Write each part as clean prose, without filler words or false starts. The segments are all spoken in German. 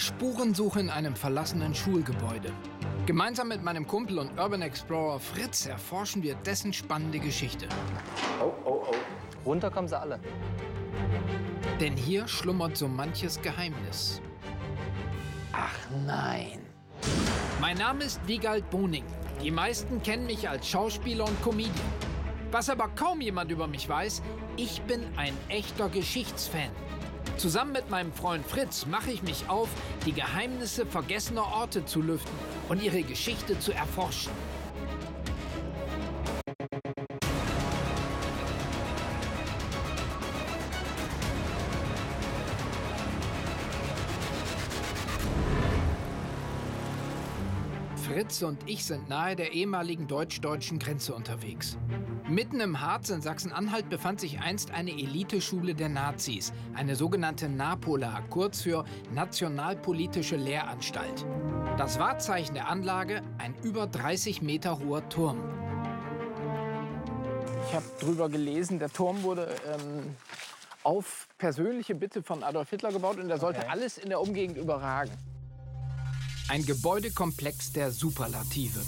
Spurensuche in einem verlassenen Schulgebäude. Gemeinsam mit meinem Kumpel und Urban Explorer Fritz erforschen wir dessen spannende Geschichte. Oh, oh, oh. Runter kommen sie alle. Denn hier schlummert so manches Geheimnis. Ach nein. Mein Name ist Wigald Boning. Die meisten kennen mich als Schauspieler und Comedian. Was aber kaum jemand über mich weiß, ich bin ein echter Geschichtsfan. Zusammen mit meinem Freund Fritz mache ich mich auf, die Geheimnisse vergessener Orte zu lüften und ihre Geschichte zu erforschen. Fritz und ich sind nahe der ehemaligen deutsch-deutschen Grenze unterwegs. Mitten im Harz in Sachsen-Anhalt befand sich einst eine Eliteschule der Nazis, eine sogenannte Napola, kurz für Nationalpolitische Lehranstalt. Das Wahrzeichen der Anlage, ein über 30 Meter hoher Turm. Ich habe drüber gelesen, der Turm wurde auf persönliche Bitte von Adolf Hitler gebaut und er sollte alles in der Umgegend überragen. Ein Gebäudekomplex der Superlative.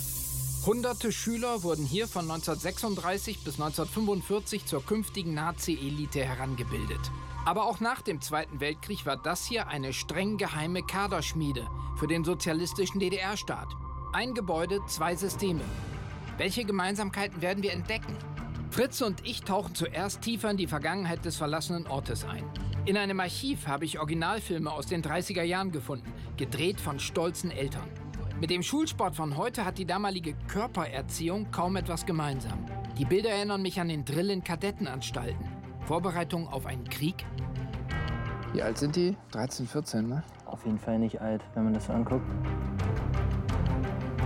Hunderte Schüler wurden hier von 1936 bis 1945 zur künftigen Nazi-Elite herangebildet. Aber auch nach dem Zweiten Weltkrieg war das hier eine streng geheime Kaderschmiede für den sozialistischen DDR-Staat. Ein Gebäude, zwei Systeme. Welche Gemeinsamkeiten werden wir entdecken? Fritz und ich tauchen zuerst tiefer in die Vergangenheit des verlassenen Ortes ein. In einem Archiv habe ich Originalfilme aus den 30er Jahren gefunden, gedreht von stolzen Eltern. Mit dem Schulsport von heute hat die damalige Körpererziehung kaum etwas gemeinsam. Die Bilder erinnern mich an den Drill in Kadettenanstalten. Vorbereitung auf einen Krieg? Wie alt sind die? 13, 14, ne? Auf jeden Fall nicht alt, wenn man das so anguckt.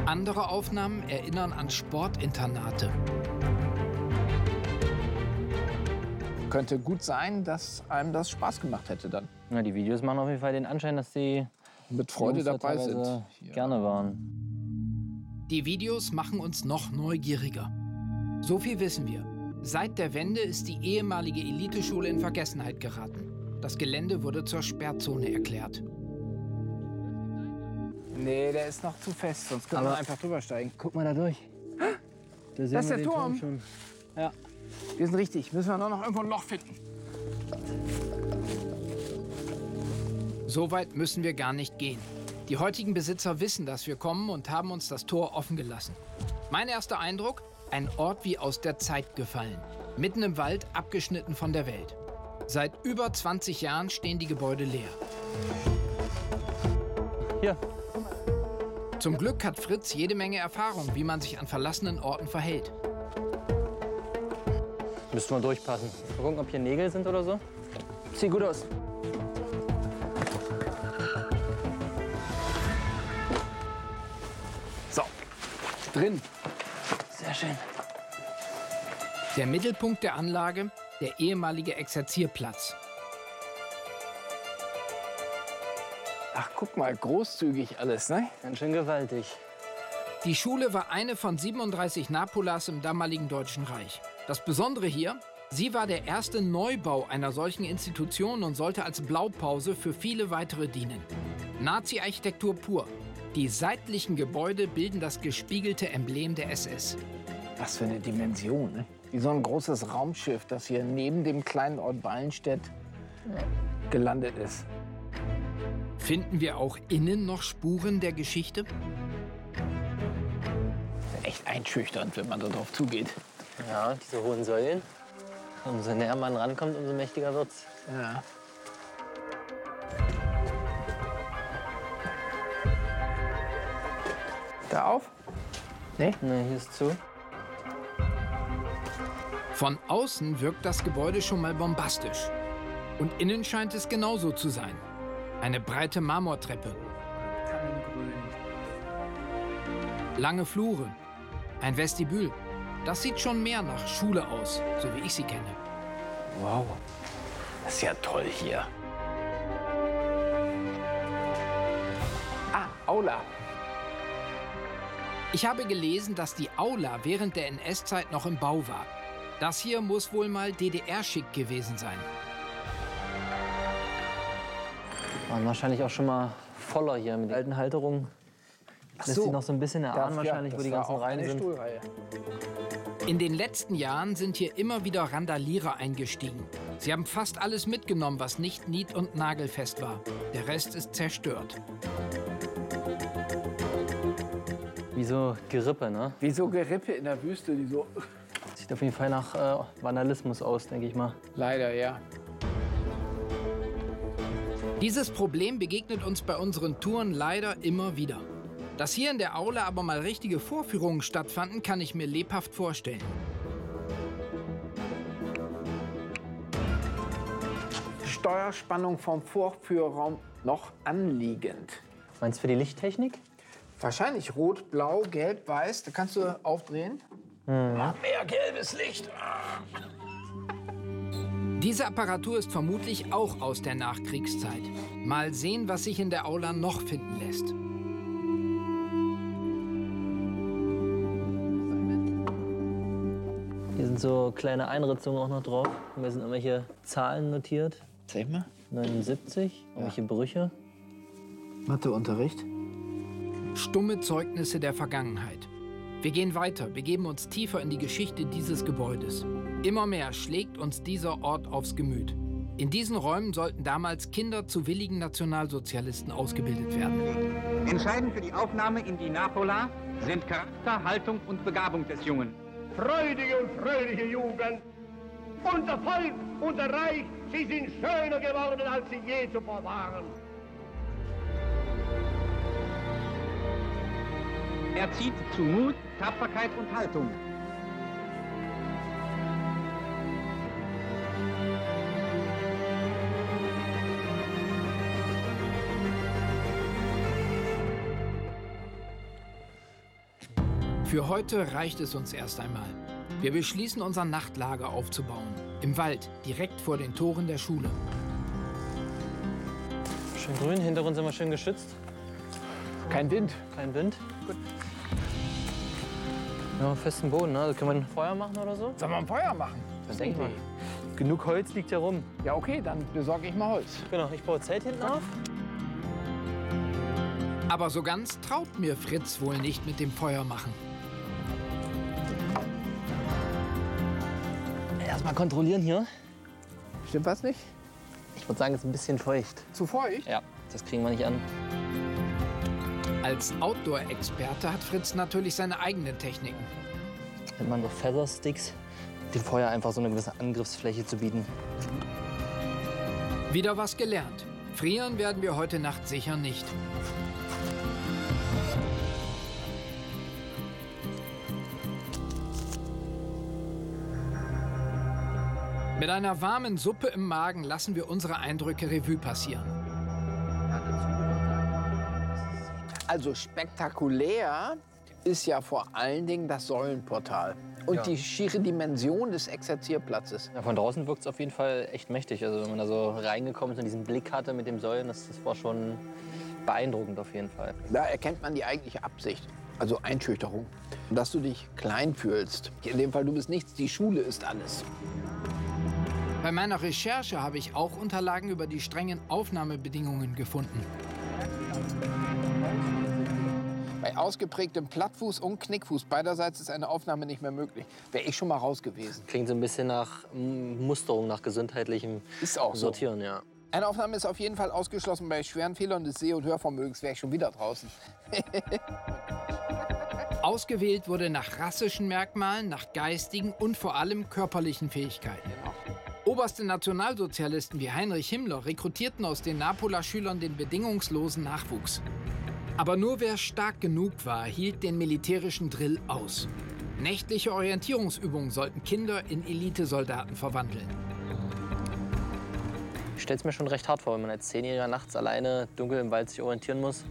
Andere Aufnahmen erinnern an Sportinternate. Könnte gut sein, dass einem das Spaß gemacht hätte dann. Na, die Videos machen auf jeden Fall den Anschein, dass die mit Freude dabei sind. Gerne waren. Die Videos machen uns noch neugieriger. So viel wissen wir. Seit der Wende ist die ehemalige Eliteschule in Vergessenheit geraten. Das Gelände wurde zur Sperrzone erklärt. Nee, der ist noch zu fest, sonst können wir einfach drüber steigen. Guck mal da durch. Da sehen wir den Turm schon. Ja. Wir sind richtig. Müssen wir noch irgendwo ein Loch finden. So weit müssen wir gar nicht gehen. Die heutigen Besitzer wissen, dass wir kommen und haben uns das Tor offen gelassen. Mein erster Eindruck? Ein Ort wie aus der Zeit gefallen. Mitten im Wald, abgeschnitten von der Welt. Seit über 20 Jahren stehen die Gebäude leer. Hier. Zum Glück hat Fritz jede Menge Erfahrung, wie man sich an verlassenen Orten verhält. Müssen wir durchpassen. Mal gucken, ob hier Nägel sind oder so. Sieht gut aus. So, drin. Sehr schön. Der Mittelpunkt der Anlage, der ehemalige Exerzierplatz. Ach, guck mal, großzügig alles, ne? Ganz schön gewaltig. Die Schule war eine von 37 Napolas im damaligen Deutschen Reich. Das Besondere hier, sie war der erste Neubau einer solchen Institution und sollte als Blaupause für viele weitere dienen. Nazi-Architektur pur. Die seitlichen Gebäude bilden das gespiegelte Emblem der SS. Was für eine Dimension, ne? Wie so ein großes Raumschiff, das hier neben dem kleinen Ort Ballenstedt gelandet ist. Finden wir auch innen noch Spuren der Geschichte? Das ist echt einschüchternd, wenn man da drauf zugeht. Ja, diese hohen Säulen. Umso näher man rankommt, umso mächtiger wird's. Ja. Da auf? Nee? Nee, hier ist zu. Von außen wirkt das Gebäude schon mal bombastisch. Und innen scheint es genauso zu sein. Eine breite Marmortreppe. Lange Flure. Ein Vestibül. Das sieht schon mehr nach Schule aus, so wie ich sie kenne. Wow, das ist ja toll hier. Ah, Aula. Ich habe gelesen, dass die Aula während der NS-Zeit noch im Bau war. Das hier muss wohl mal DDR-Schick gewesen sein. Waren wahrscheinlich auch schon mal voller hier mit den alten Halterungen. Lässt sich noch so ein bisschen erahnen wahrscheinlich, wo die ganzen Reihen sind. In den letzten Jahren sind hier immer wieder Randalierer eingestiegen. Sie haben fast alles mitgenommen, was nicht nied- und nagelfest war. Der Rest ist zerstört. Wie so Gerippe, ne? Wie so Gerippe in der Wüste, die so... Sieht auf jeden Fall nach Vandalismus aus, denke ich mal. Leider, ja. Dieses Problem begegnet uns bei unseren Touren leider immer wieder. Dass hier in der Aula aber mal richtige Vorführungen stattfanden, kann ich mir lebhaft vorstellen. Steuerspannung vom Vorführraum noch anliegend. Meinst du für die Lichttechnik? Wahrscheinlich rot, blau, gelb, weiß. Da kannst du aufdrehen. Ach, mehr gelbes Licht. Diese Apparatur ist vermutlich auch aus der Nachkriegszeit. Mal sehen, was sich in der Aula noch finden lässt. Hier sind so kleine Einritzungen auch noch drauf. Hier sind irgendwelche Zahlen notiert. Zeig mal. 79, irgendwelche Brüche. Matheunterricht. Stumme Zeugnisse der Vergangenheit. Wir gehen weiter, begeben uns tiefer in die Geschichte dieses Gebäudes. Immer mehr schlägt uns dieser Ort aufs Gemüt. In diesen Räumen sollten damals Kinder zu willigen Nationalsozialisten ausgebildet werden. Entscheidend für die Aufnahme in die Napola sind Charakter, Haltung und Begabung des Jungen. Freudige und fröhliche Jugend! Unser Volk, unser Reich, sie sind schöner geworden, als sie je zuvor waren. Er zieht zu Mut, Tapferkeit und Haltung. Für heute reicht es uns erst einmal. Wir beschließen, unser Nachtlager aufzubauen. Im Wald, direkt vor den Toren der Schule. Schön grün, hinter uns sind wir schön geschützt. Kein Wind. Kein Wind. Gut. Ja, festen Boden, ne? Also können wir ein Feuer machen oder so? Sollen wir ein Feuer machen? Das denke ich mal. Genug Holz liegt ja rum. Ja, okay, dann besorge ich mal Holz. Genau, ich baue Zelt hinten auf. Aber so ganz traut mir Fritz wohl nicht mit dem Feuer machen. Erstmal kontrollieren hier. Stimmt was nicht? Ich würde sagen, es ist ein bisschen feucht. Zu feucht? Ja, das kriegen wir nicht an. Als Outdoor-Experte hat Fritz natürlich seine eigenen Techniken. Nennt man so Feathersticks, dem Feuer einfach so eine gewisse Angriffsfläche zu bieten. Wieder was gelernt. Frieren werden wir heute Nacht sicher nicht. Mit einer warmen Suppe im Magen lassen wir unsere Eindrücke Revue passieren. Also spektakulär ist ja vor allen Dingen das Säulenportal und die schiere Dimension des Exerzierplatzes. Ja, von draußen wirkt es auf jeden Fall echt mächtig. Also wenn man da so reingekommen ist und diesen Blick hatte mit dem Säulen, das war schon beeindruckend auf jeden Fall. Da erkennt man die eigentliche Absicht, also Einschüchterung, dass du dich klein fühlst. In dem Fall, du bist nichts, die Schule ist alles. Bei meiner Recherche habe ich auch Unterlagen über die strengen Aufnahmebedingungen gefunden. Bei ausgeprägtem Plattfuß und Knickfuß beiderseits ist eine Aufnahme nicht mehr möglich. Wäre ich schon mal raus gewesen. Klingt so ein bisschen nach Musterung, nach gesundheitlichem ist auch Sortieren, so. Ja. Eine Aufnahme ist auf jeden Fall ausgeschlossen. Bei schweren Fehlern des Seh- und Hörvermögens wäre ich schon wieder draußen. Ausgewählt wurde nach rassischen Merkmalen, nach geistigen und vor allem körperlichen Fähigkeiten. Oberste Nationalsozialisten wie Heinrich Himmler rekrutierten aus den Napola-Schülern den bedingungslosen Nachwuchs. Aber nur wer stark genug war, hielt den militärischen Drill aus. Nächtliche Orientierungsübungen sollten Kinder in Elitesoldaten verwandeln. Ich stell's mir schon recht hart vor, wenn man als 10-Jähriger nachts alleine dunkel im Wald sich orientieren muss.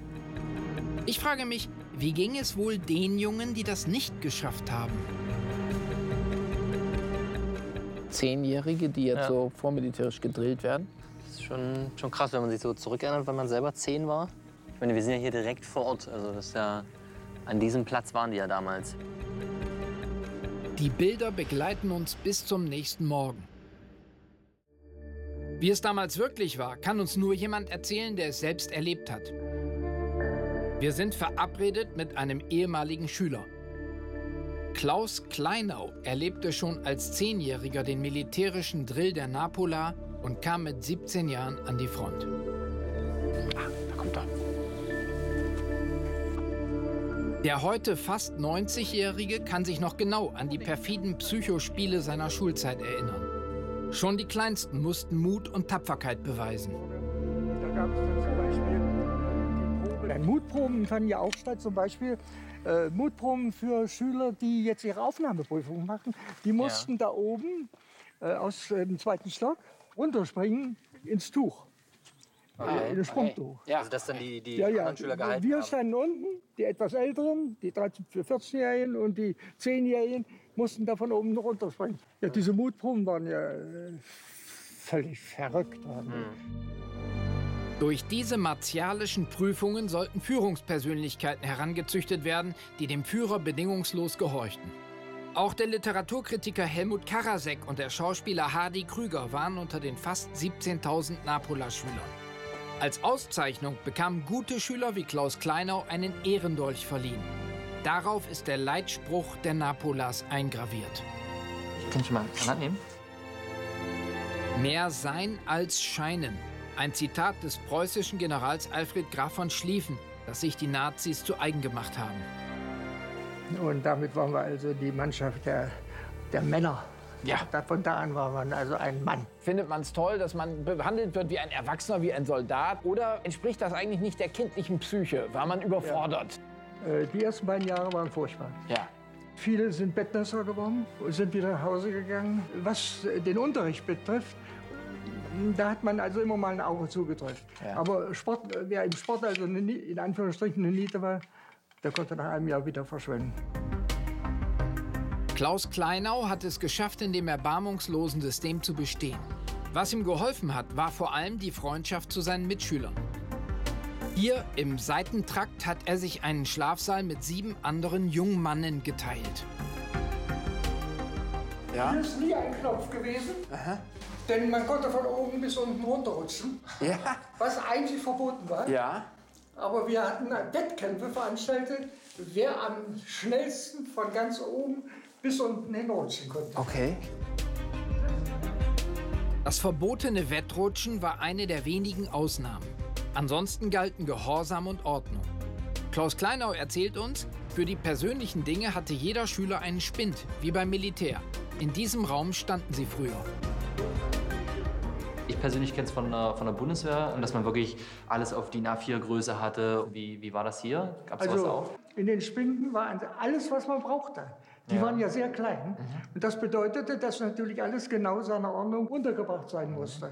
Ich frage mich, wie ging es wohl den Jungen, die das nicht geschafft haben? 10-Jährige, die jetzt so vormilitärisch gedrillt werden. Das ist schon krass, wenn man sich so zurückerinnert, wenn man selber 10 war. Ich meine, wir sind ja hier direkt vor Ort. Also das ist ja, an diesem Platz waren die ja damals. Die Bilder begleiten uns bis zum nächsten Morgen. Wie es damals wirklich war, kann uns nur jemand erzählen, der es selbst erlebt hat. Wir sind verabredet mit einem ehemaligen Schüler. Klaus Kleinau erlebte schon als 10-Jähriger den militärischen Drill der Napola und kam mit 17 Jahren an die Front. Ah, da kommt er. Der heute fast 90-Jährige kann sich noch genau an die perfiden Psychospiele seiner Schulzeit erinnern. Schon die Kleinsten mussten Mut und Tapferkeit beweisen. Da gab es dann zum Beispiel Mutproben fanden ja auch statt, zum Beispiel Mutproben für Schüler, die jetzt ihre Aufnahmeprüfung machen. Die mussten da oben aus dem zweiten Stock runterspringen ins Tuch. In das Sprungtuch. Ja, also dass dann die anderen Schüler gehalten haben. Wir standen unten, die etwas Älteren, die 13-, 14-Jährigen und die 10-Jährigen mussten da von oben noch runterspringen. Ja, diese Mutproben waren ja völlig verrückt. Durch diese martialischen Prüfungen sollten Führungspersönlichkeiten herangezüchtet werden, die dem Führer bedingungslos gehorchten. Auch der Literaturkritiker Helmut Karasek und der Schauspieler Hardy Krüger waren unter den fast 17.000 Napola-Schülern. Als Auszeichnung bekamen gute Schüler wie Klaus Kleinau einen Ehrendolch verliehen. Darauf ist der Leitspruch der Napolas eingraviert. Kann ich mal eine Hand nehmen? Mehr sein als scheinen. Ein Zitat des preußischen Generals Alfred Graf von Schlieffen, das sich die Nazis zu eigen gemacht haben. Und damit waren wir also die Mannschaft der Männer. Ja. Von da an war man also ein Mann. Findet man es toll, dass man behandelt wird wie ein Erwachsener, wie ein Soldat? Oder entspricht das eigentlich nicht der kindlichen Psyche? War man überfordert? Ja. Die ersten beiden Jahre waren furchtbar. Ja. Viele sind Bettnässer geworden und sind wieder nach Hause gegangen. Was den Unterricht betrifft, da hat man also immer mal ein Auge zugedrückt. Ja. Aber Sport, wer im Sport also in Anführungsstrichen eine Niete war, der konnte nach einem Jahr wieder verschwinden. Klaus Kleinau hat es geschafft, in dem erbarmungslosen System zu bestehen. Was ihm geholfen hat, war vor allem die Freundschaft zu seinen Mitschülern. Hier im Seitentrakt hat er sich einen Schlafsaal mit 7 anderen Jungmannen geteilt. Ja. Hier ist nie ein Knopf gewesen, denn man konnte von oben bis unten runterrutschen, was eigentlich verboten war. Ja. Aber wir hatten Wettkämpfe veranstaltet, wer am schnellsten von ganz oben bis unten hinrutschen konnte. Okay. Das verbotene Wettrutschen war eine der wenigen Ausnahmen. Ansonsten galten Gehorsam und Ordnung. Klaus Kleinau erzählt uns, für die persönlichen Dinge hatte jeder Schüler einen Spind, wie beim Militär. In diesem Raum standen sie früher. Ich persönlich kenne es von der Bundeswehr, dass man wirklich alles auf DIN A4-Größe hatte. Wie war das hier? Gab es sowas auch? In den Spinden war alles, was man brauchte. Die waren ja sehr klein. Und das bedeutete, dass natürlich alles genau seiner Ordnung untergebracht sein musste.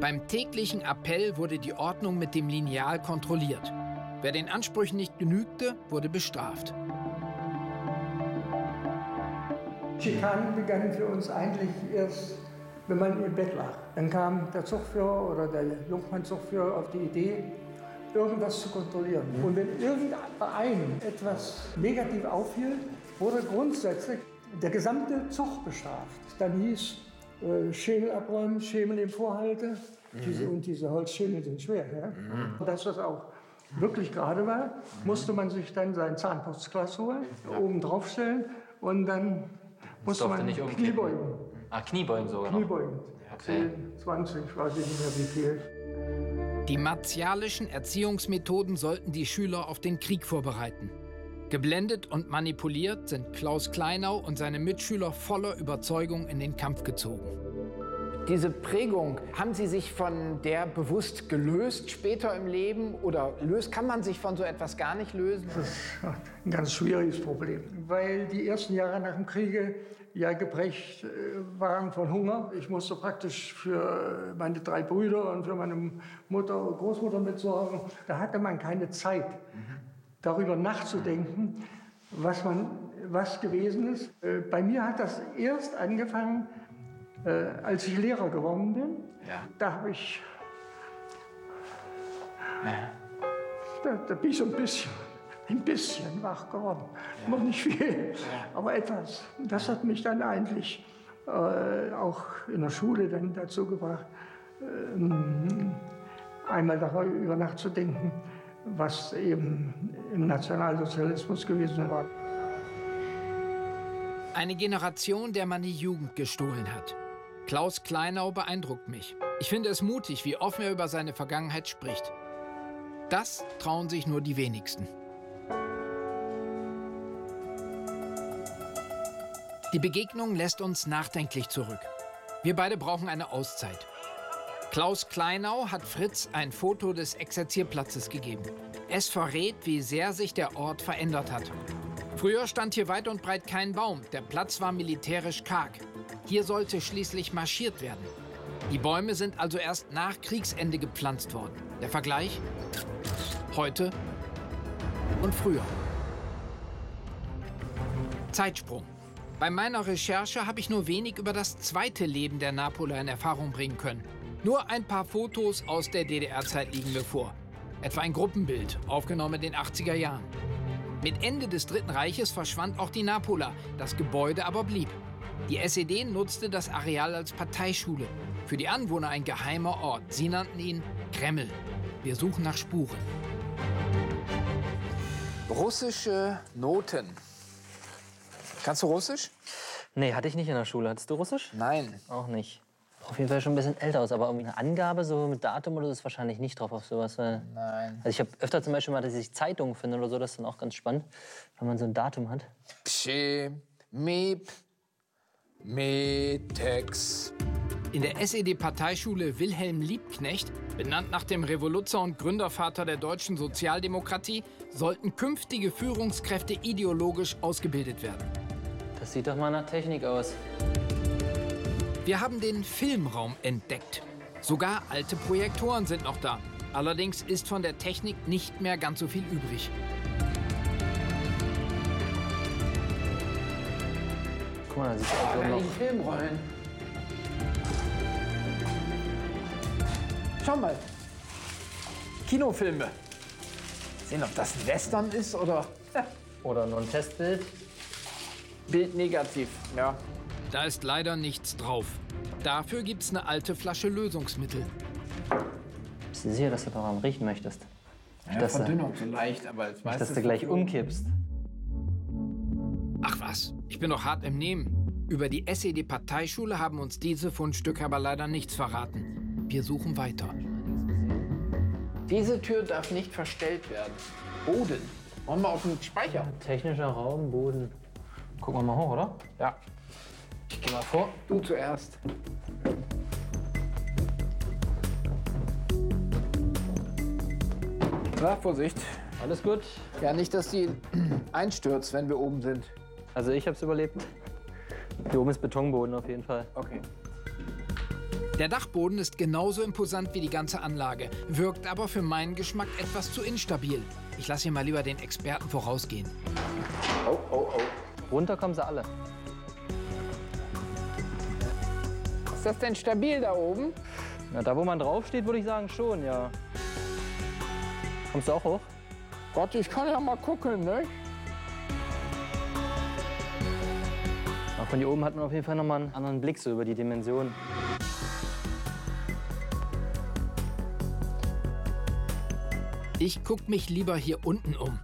Beim täglichen Appell wurde die Ordnung mit dem Lineal kontrolliert. Wer den Ansprüchen nicht genügte, wurde bestraft. Schikanen begannen für uns eigentlich erst, wenn man im Bett lag. Dann kam der Zugführer oder der Jungmann-Zugführer auf die Idee, irgendwas zu kontrollieren. Und wenn irgendeinem etwas negativ auffiel, wurde grundsätzlich der gesamte Zug bestraft. Dann hieß Schemel abräumen, Schemel im Vorhalte. Diese Holzschemel sind schwer. Ja? Und dass das auch wirklich gerade war, musste man sich dann sein Zahnputzglas holen, oben drauf stellen und dann musste man Kniebeugen. Ah, Kniebeugen sogar noch. Kniebeugen. Okay. 10, 20, weiß ich nicht mehr wie viel. Die martialischen Erziehungsmethoden sollten die Schüler auf den Krieg vorbereiten. Geblendet und manipuliert sind Klaus Kleinau und seine Mitschüler voller Überzeugung in den Kampf gezogen. Diese Prägung, haben Sie sich von der bewusst gelöst später im Leben? Oder kann man sich von so etwas gar nicht lösen? Das ist ein ganz schwieriges Problem, weil die ersten Jahre nach dem Kriege ja geprägt waren von Hunger. Ich musste praktisch für meine 3 Brüder und für meine Mutter und Großmutter mitsorgen. Da hatte man keine Zeit, darüber nachzudenken, was gewesen ist. Bei mir hat das erst angefangen, als ich Lehrer geworden bin. Ja. Da bin ich so ein bisschen wach geworden. Ja. Noch nicht viel, aber etwas. Das hat mich dann eigentlich auch in der Schule dann dazu gebracht, einmal darüber nachzudenken, was eben im Nationalsozialismus gewesen war. Eine Generation, der man die Jugend gestohlen hat. Klaus Kleinau beeindruckt mich. Ich finde es mutig, wie offen er über seine Vergangenheit spricht. Das trauen sich nur die wenigsten. Die Begegnung lässt uns nachdenklich zurück. Wir beide brauchen eine Auszeit. Klaus Kleinau hat Fritz ein Foto des Exerzierplatzes gegeben. Es verrät, wie sehr sich der Ort verändert hat. Früher stand hier weit und breit kein Baum. Der Platz war militärisch karg. Hier sollte schließlich marschiert werden. Die Bäume sind also erst nach Kriegsende gepflanzt worden. Der Vergleich? Heute und früher. Zeitsprung. Bei meiner Recherche habe ich nur wenig über das zweite Leben der Napola in Erfahrung bringen können. Nur ein paar Fotos aus der DDR-Zeit liegen mir vor. Etwa ein Gruppenbild, aufgenommen in den 80er Jahren. Mit Ende des Dritten Reiches verschwand auch die Napola, das Gebäude aber blieb. Die SED nutzte das Areal als Parteischule. Für die Anwohner ein geheimer Ort. Sie nannten ihn Kreml. Wir suchen nach Spuren. Russische Noten. Kannst du Russisch? Nee, hatte ich nicht in der Schule. Hattest du Russisch? Nein. Auch nicht. Auf jeden Fall schon ein bisschen älter aus, aber eine Angabe so mit Datum oder so ist wahrscheinlich nicht drauf auf sowas. Nein. Also ich habe öfter zum Beispiel mal, dass ich Zeitungen finde oder so, das ist dann auch ganz spannend, wenn man so ein Datum hat. Psche, Meep, Metex. In der SED-Parteischule Wilhelm Liebknecht, benannt nach dem Revoluzzer und Gründervater der deutschen Sozialdemokratie, sollten künftige Führungskräfte ideologisch ausgebildet werden. Das sieht doch mal nach Technik aus. Wir haben den Filmraum entdeckt. Sogar alte Projektoren sind noch da. Allerdings ist von der Technik nicht mehr ganz so viel übrig. Guck mal, da sieht auch noch Filmrollen. Schau mal. Kinofilme. Sehen, ob das ein Western ist oder oder nur ein Testbild. Bild negativ, ja. Da ist leider nichts drauf. Dafür gibt's eine alte Flasche Lösungsmittel. Bist du sicher, dass du daran riechen möchtest? Ja, Verdünnung vielleicht, aber als meistens, dass du gleich umkippst. Ach was, ich bin doch hart im Nehmen. Über die SED-Parteischule haben uns diese Fundstücke aber leider nichts verraten. Wir suchen weiter. Diese Tür darf nicht verstellt werden. Boden. Wollen wir auf den Speicher? Ja, technischer Raum, Boden. Gucken wir mal hoch, oder? Ja. Ich geh mal vor. Du zuerst. Na, Vorsicht. Alles gut? Ja, nicht, dass die einstürzt, wenn wir oben sind. Also ich hab's überlebt. Hier oben ist Betonboden auf jeden Fall. Okay. Der Dachboden ist genauso imposant wie die ganze Anlage, wirkt aber für meinen Geschmack etwas zu instabil. Ich lasse hier mal lieber den Experten vorausgehen. Oh, oh, oh. Runter kommen sie alle. Ist das denn stabil da oben? Na, da, wo man draufsteht, würde ich sagen, schon, ja. Kommst du auch hoch? Gott, ich kann ja mal gucken, ne? Aber von hier oben hat man auf jeden Fall noch mal einen anderen Blick so über die Dimensionen. Ich guck mich lieber hier unten um.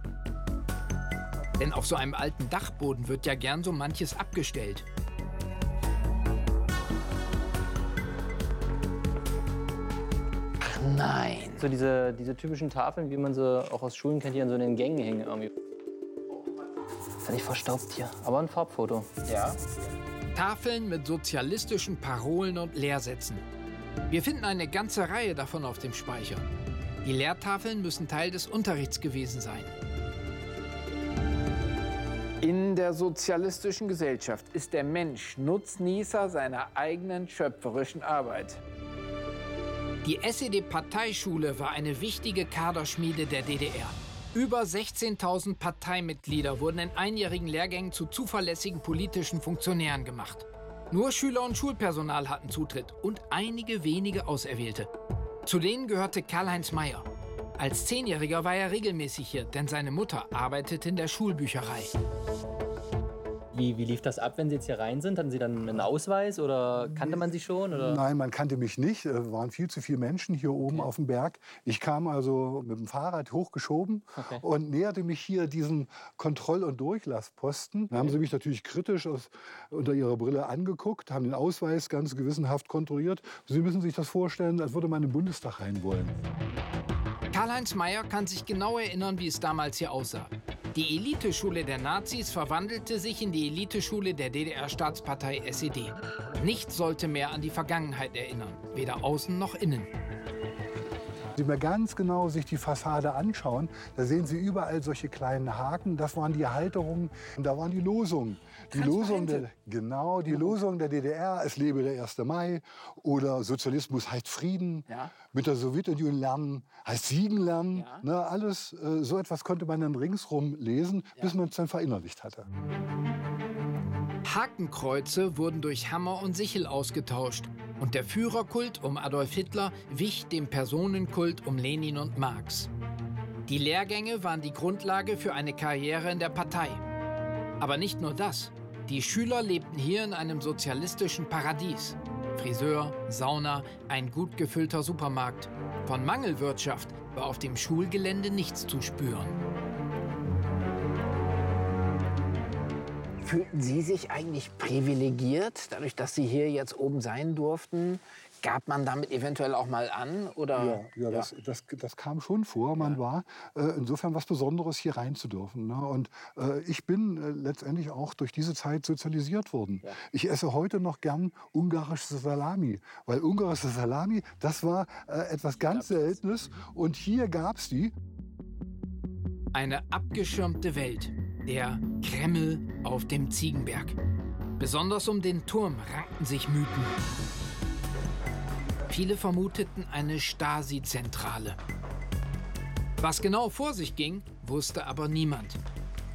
Denn auf so einem alten Dachboden wird ja gern so manches abgestellt. Nein. So diese typischen Tafeln, wie man sie auch aus Schulen kennt, die an so in den Gängen hängen irgendwie. Völlig verstaubt hier. Aber ein Farbfoto. Ja. Tafeln mit sozialistischen Parolen und Lehrsätzen. Wir finden eine ganze Reihe davon auf dem Speicher. Die Lehrtafeln müssen Teil des Unterrichts gewesen sein. In der sozialistischen Gesellschaft ist der Mensch Nutznießer seiner eigenen schöpferischen Arbeit. Die SED-Parteischule war eine wichtige Kaderschmiede der DDR. Über 16.000 Parteimitglieder wurden in einjährigen Lehrgängen zu zuverlässigen politischen Funktionären gemacht. Nur Schüler und Schulpersonal hatten Zutritt und einige wenige Auserwählte. Zu denen gehörte Karl-Heinz Mayer. Als 10-Jähriger war er regelmäßig hier, denn seine Mutter arbeitete in der Schulbücherei. Wie lief das ab, wenn Sie jetzt hier rein sind? Hatten Sie dann einen Ausweis oder kannte man Sie schon? Oder? Nein, man kannte mich nicht. Es waren viel zu viele Menschen hier oben auf dem Berg. Ich kam also mit dem Fahrrad hochgeschoben und näherte mich hier diesem Kontroll- und Durchlassposten. Da haben sie mich natürlich kritisch unter ihrer Brille angeguckt, haben den Ausweis ganz gewissenhaft kontrolliert. Sie müssen sich das vorstellen, als würde man in den Bundestag rein wollen. Karl-Heinz Mayer kann sich genau erinnern, wie es damals hier aussah. Die Eliteschule der Nazis verwandelte sich in die Eliteschule der DDR-Staatspartei SED. Nichts sollte mehr an die Vergangenheit erinnern, weder außen noch innen. Wenn Sie mal ganz genau sich die Fassade anschauen, da sehen Sie überall solche kleinen Haken. Das waren die Halterungen und da waren die Losungen. Die Losung der DDR, es lebe der 1. Mai oder Sozialismus heißt Frieden, mit der Sowjetunion lernen heißt Siegen lernen. Ja. Na, alles so etwas konnte man dann ringsrum lesen, bis man es dann verinnerlicht hatte. Hakenkreuze wurden durch Hammer und Sichel ausgetauscht. Und der Führerkult um Adolf Hitler wich dem Personenkult um Lenin und Marx. Die Lehrgänge waren die Grundlage für eine Karriere in der Partei. Aber nicht nur das. Die Schüler lebten hier in einem sozialistischen Paradies. Friseur, Sauna, ein gut gefüllter Supermarkt. Von Mangelwirtschaft war auf dem Schulgelände nichts zu spüren. Fühlten Sie sich eigentlich privilegiert, dadurch, dass Sie hier jetzt oben sein durften? Gab man damit eventuell auch mal an? Oder? Ja. Das kam schon vor. Man war insofern was Besonderes, hier rein zu dürfen. Ne? Und ich bin letztendlich auch durch diese Zeit sozialisiert worden. Ja. Ich esse heute noch gern ungarische Salami. Weil ungarische Salami, das war etwas ganz Seltenes. Und hier gab es die. Eine abgeschirmte Welt. Der Kreml auf dem Ziegenberg. Besonders um den Turm rankten sich Mythen. Viele vermuteten eine Stasi-Zentrale. Was genau vor sich ging, wusste aber niemand.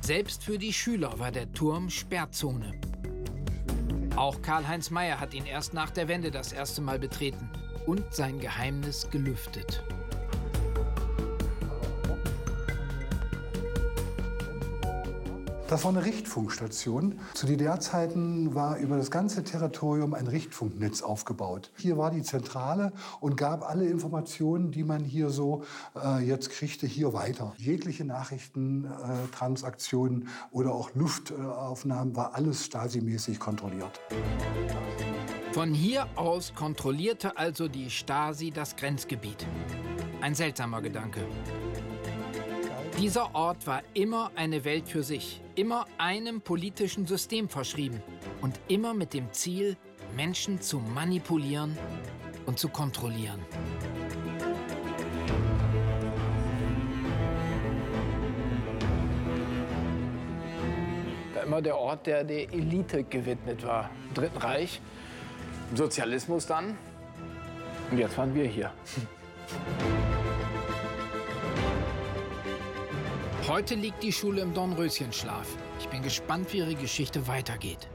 Selbst für die Schüler war der Turm Sperrzone. Auch Karl-Heinz Mayer hat ihn erst nach der Wende das erste Mal betreten und sein Geheimnis gelüftet. Das war eine Richtfunkstation. Zu DDR-Zeiten war über das ganze Territorium ein Richtfunknetz aufgebaut. Hier war die Zentrale und gab alle Informationen, die man hier so jetzt kriegte, hier weiter. Jegliche Nachrichten, Transaktionen oder auch Luftaufnahmen war alles Stasi-mäßig kontrolliert. Von hier aus kontrollierte also die Stasi das Grenzgebiet. Ein seltsamer Gedanke. Dieser Ort war immer eine Welt für sich, immer einem politischen System verschrieben und immer mit dem Ziel, Menschen zu manipulieren und zu kontrollieren. Da immer der Ort, der Elite gewidmet war. Im Dritten Reich, im Sozialismus dann. Und jetzt waren wir hier. Heute liegt die Schule im Dornröschenschlaf. Ich bin gespannt, wie ihre Geschichte weitergeht.